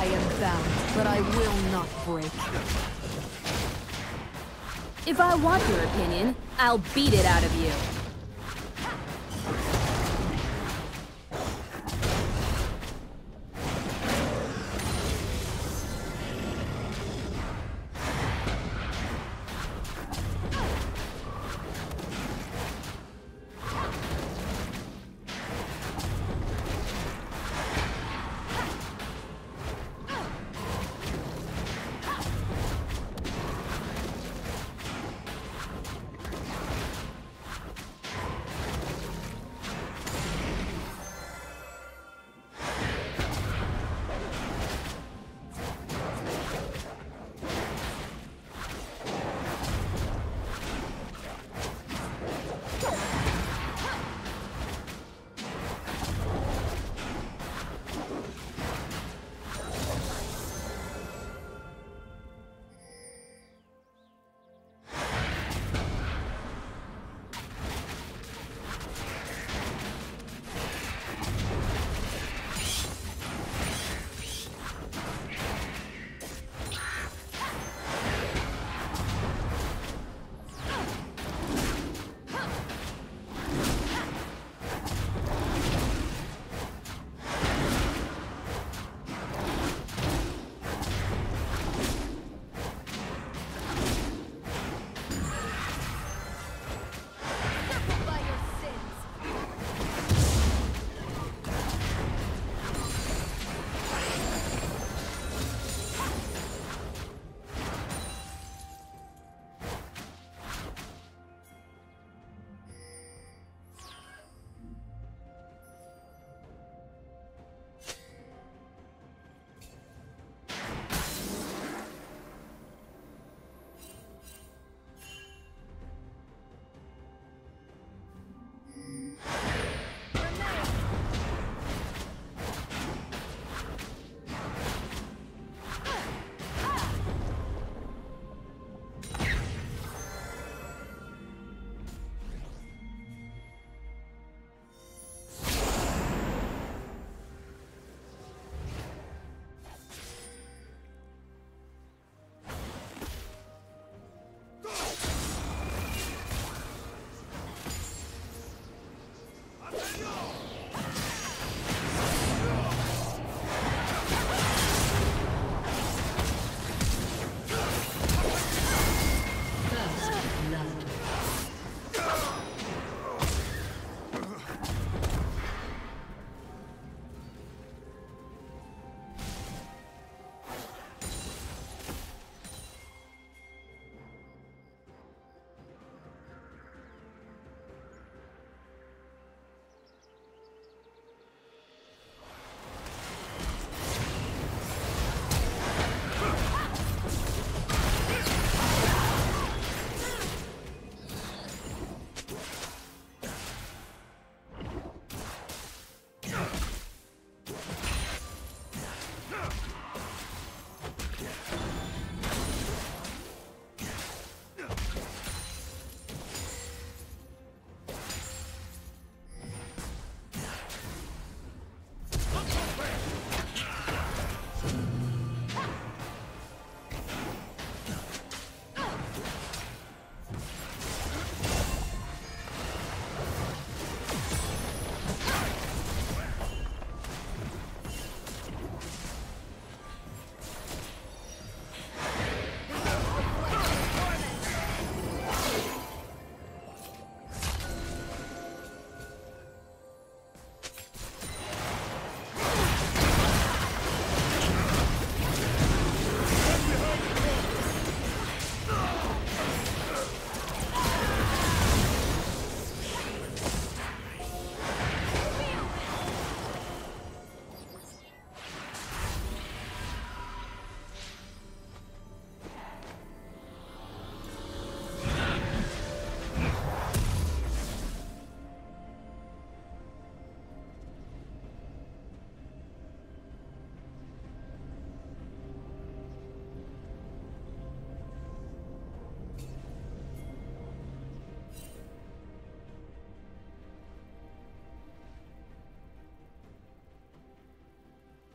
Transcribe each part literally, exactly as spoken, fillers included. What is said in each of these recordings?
I am bound, but I will not break. If I want your opinion, I'll beat it out of you.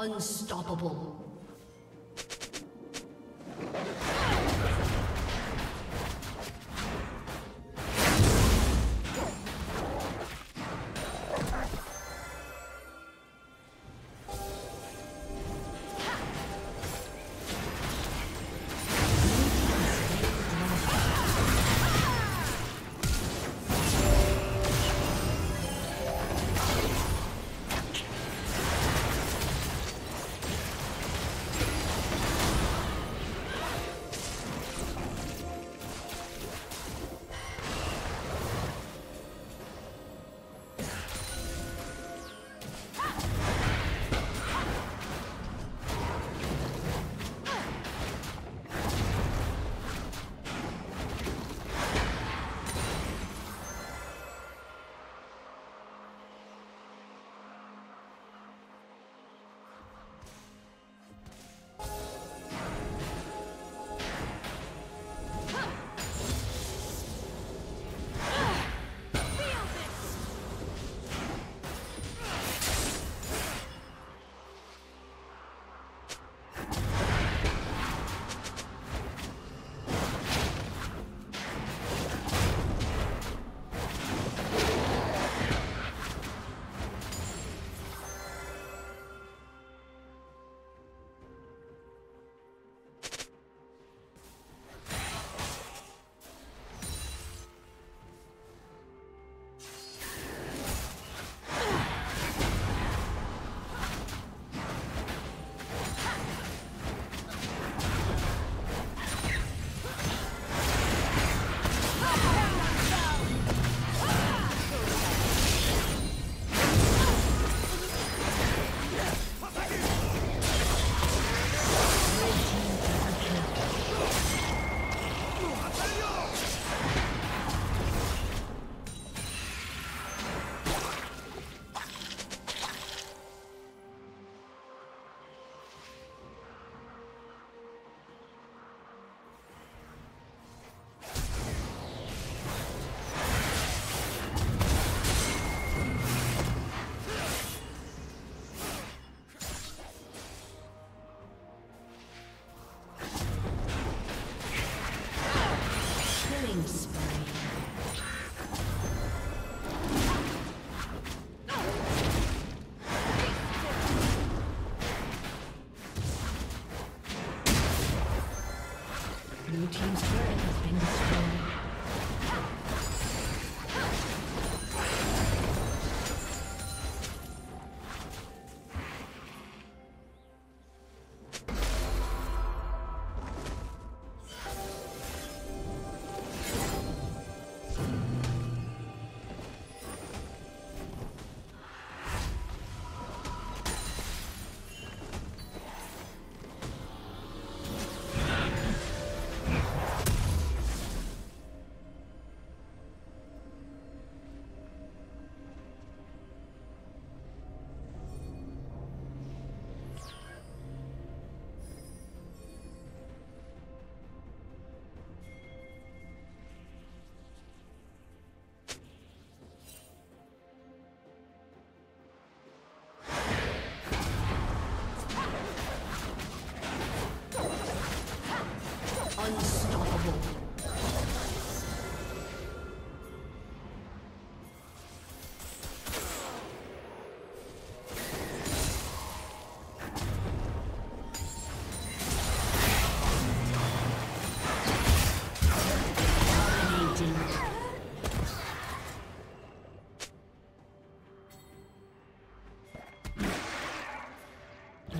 Unstoppable.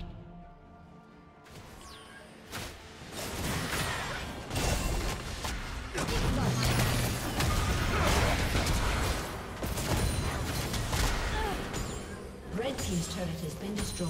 Red team's turret has been destroyed.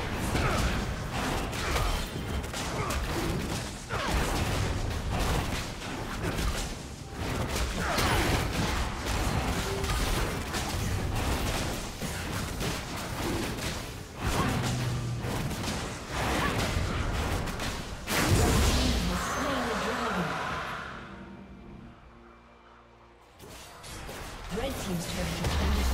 Team's turret has been destroyed.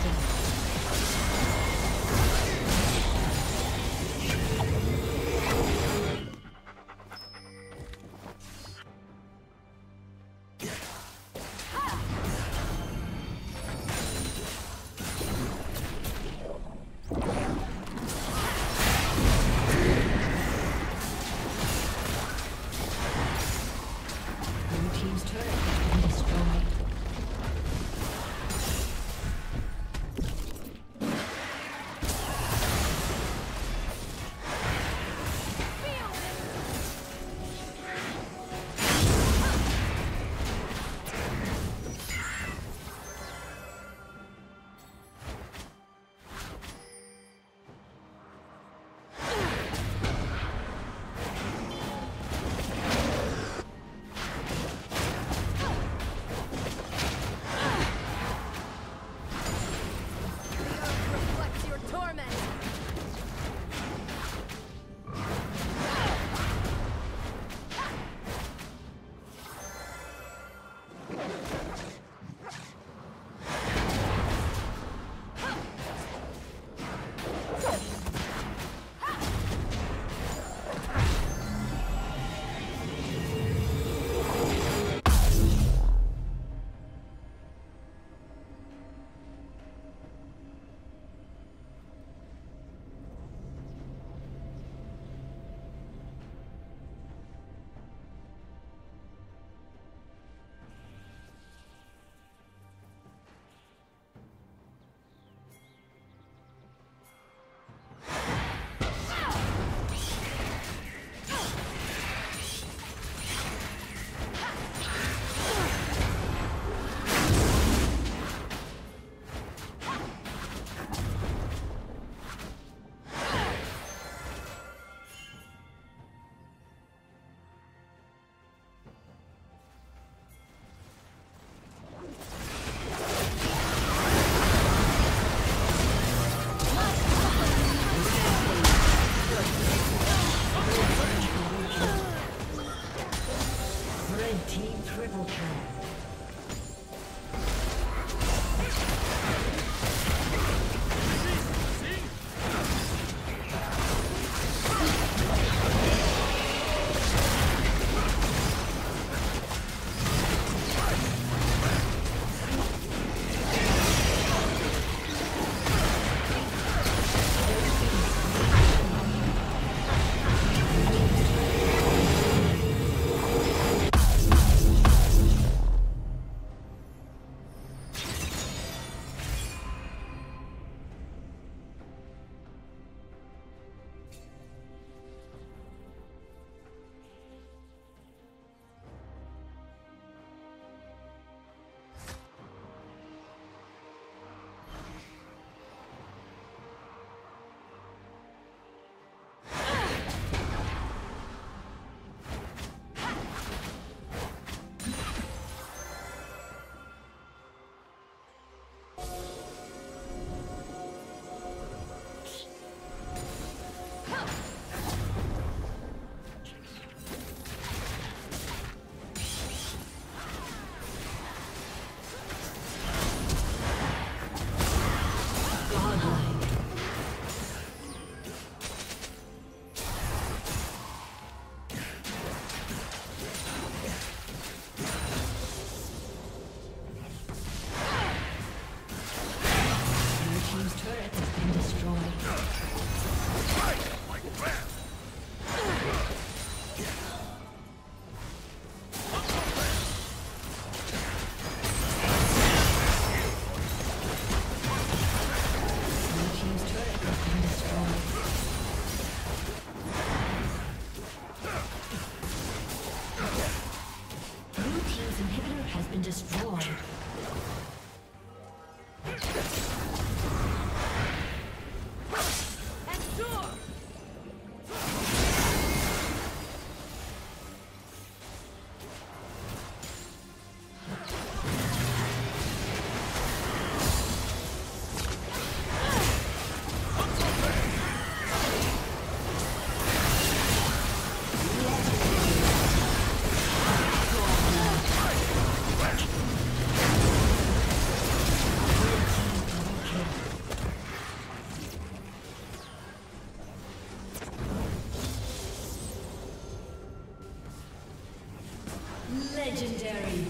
Legendary.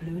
Blue